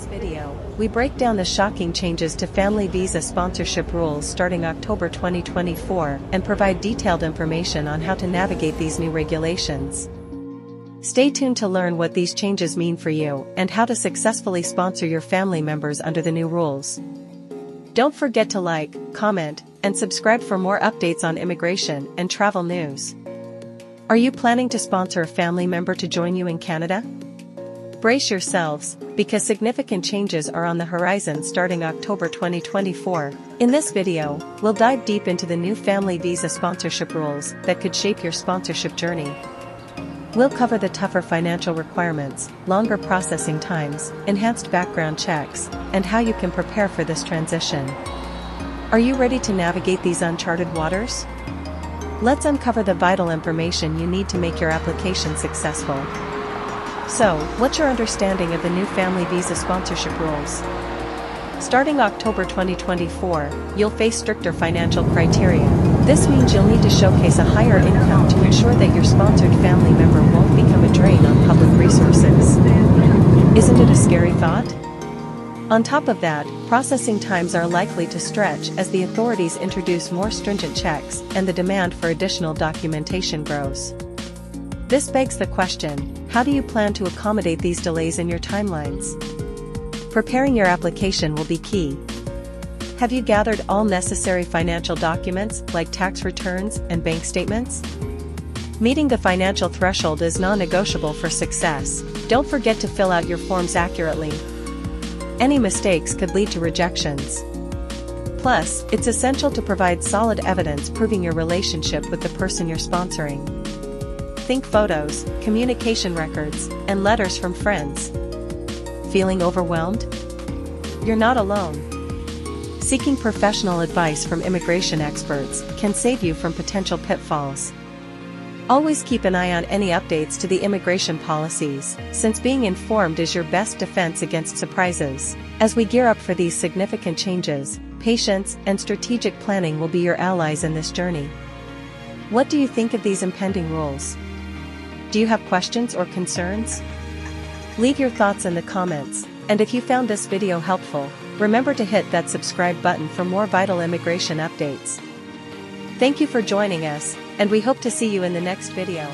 this video, we break down the shocking changes to family visa sponsorship rules starting October 2024 and provide detailed information on how to navigate these new regulations. Stay tuned to learn what these changes mean for you and how to successfully sponsor your family members under the new rules. Don't forget to like, comment, and subscribe for more updates on immigration and travel news. Are you planning to sponsor a family member to join you in Canada? Brace yourselves, because significant changes are on the horizon starting October 2024. In this video, we'll dive deep into the new family visa sponsorship rules that could shape your sponsorship journey. We'll cover the tougher financial requirements, longer processing times, enhanced background checks, and how you can prepare for this transition. Are you ready to navigate these uncharted waters? Let's uncover the vital information you need to make your application successful. So, what's your understanding of the new family visa sponsorship rules? Starting October 2024, you'll face stricter financial criteria. This means you'll need to showcase a higher income to ensure that your sponsored family member won't become a drain on public resources. Isn't it a scary thought? On top of that, processing times are likely to stretch as the authorities introduce more stringent checks and the demand for additional documentation grows. This begs the question, how do you plan to accommodate these delays in your timelines? Preparing your application will be key. Have you gathered all necessary financial documents like tax returns and bank statements? Meeting the financial threshold is non-negotiable for success. Don't forget to fill out your forms accurately. Any mistakes could lead to rejections. Plus, it's essential to provide solid evidence proving your relationship with the person you're sponsoring. Think photos, communication records, and letters from friends. Feeling overwhelmed? You're not alone. Seeking professional advice from immigration experts can save you from potential pitfalls. Always keep an eye on any updates to the immigration policies, since being informed is your best defense against surprises. As we gear up for these significant changes, patience and strategic planning will be your allies in this journey. What do you think of these impending rules? Do you have questions or concerns? Leave your thoughts in the comments, and if you found this video helpful, remember to hit that subscribe button for more vital immigration updates. Thank you for joining us, and we hope to see you in the next video.